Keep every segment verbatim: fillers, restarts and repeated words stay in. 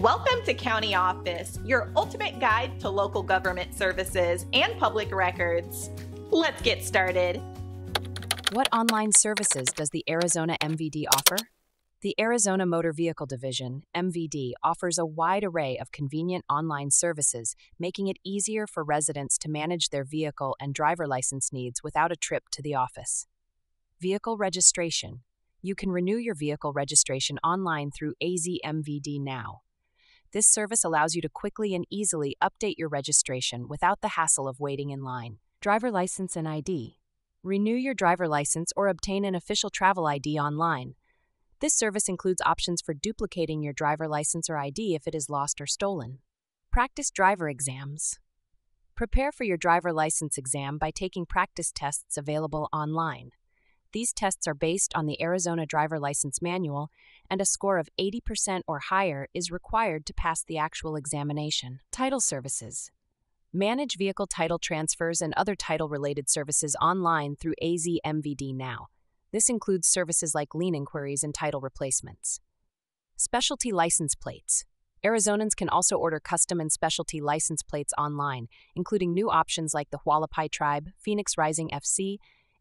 Welcome to County Office, your ultimate guide to local government services and public records. Let's get started. What online services does the Arizona M V D offer? The Arizona Motor Vehicle Division, M V D, offers a wide array of convenient online services, making it easier for residents to manage their vehicle and driver license needs without a trip to the office. Vehicle registration. You can renew your vehicle registration online through A Z M V D Now. This service allows you to quickly and easily update your registration without the hassle of waiting in line. Driver license and I D. Renew your driver license or obtain an official travel I D online. This service includes options for duplicating your driver license or I D if it is lost or stolen. Practice driver exams. Prepare for your driver license exam by taking practice tests available online. These tests are based on the Arizona Driver License Manual, and a score of eighty percent or higher is required to pass the actual examination. Title services. Manage vehicle title transfers and other title-related services online through A Z M V D Now. This includes services like lien inquiries and title replacements. Specialty license plates. Arizonans can also order custom and specialty license plates online, including new options like the Hualapai Tribe, Phoenix Rising F C,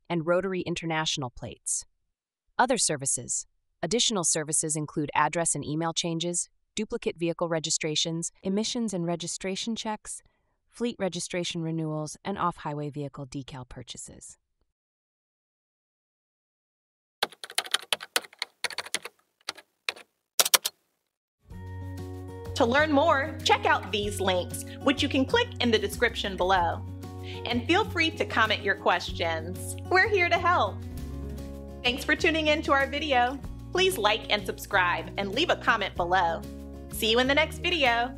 and Rotary International plates. Other services. Additional services include address and email changes, duplicate vehicle registrations, emissions and registration checks, fleet registration renewals, and off-highway vehicle decal purchases. To learn more, check out these links, which you can click in the description below. And feel free to comment your questions. We're here to help. Thanks for tuning in to our video. Please like and subscribe and leave a comment below. See you in the next video.